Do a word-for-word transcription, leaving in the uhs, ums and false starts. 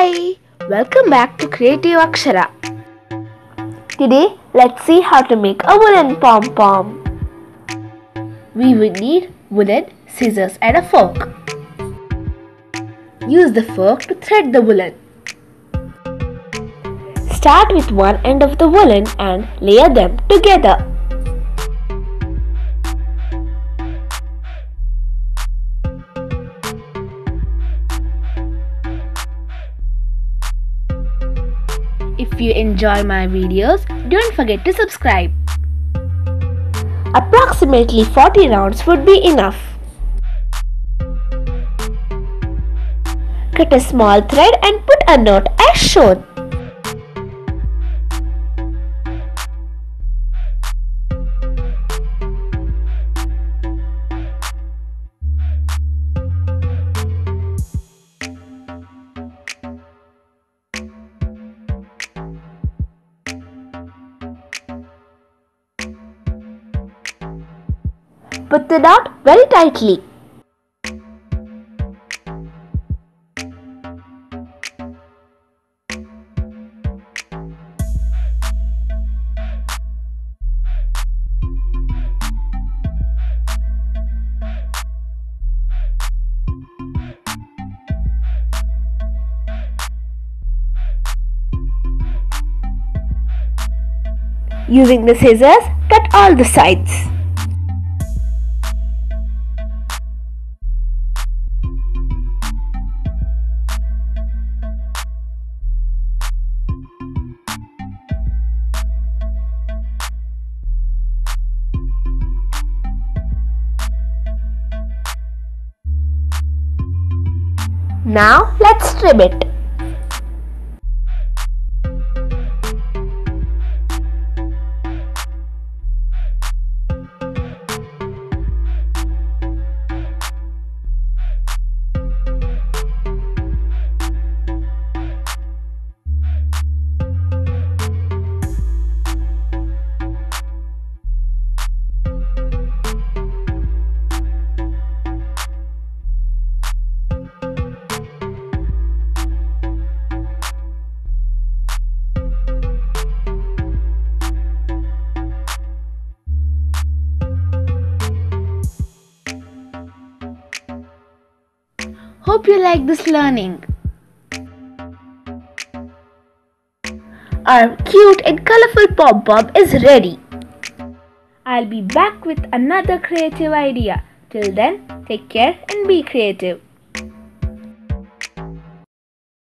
Hi! Welcome back to Creative Akshara. Today, let's see how to make a wooden pom-pom. We would need woolen, scissors and a fork. Use the fork to thread the woolen. Start with one end of the woolen and layer them together. If you enjoy my videos, don't forget to subscribe. Approximately forty rounds would be enough. Cut a small thread and put a knot as shown. Put the knot very tightly. Using the scissors, cut all the sides. Now let's trim it. Hope you like this learning. Our cute and colorful pom-pom is ready. I'll be back with another creative idea. Till then, take care and be creative.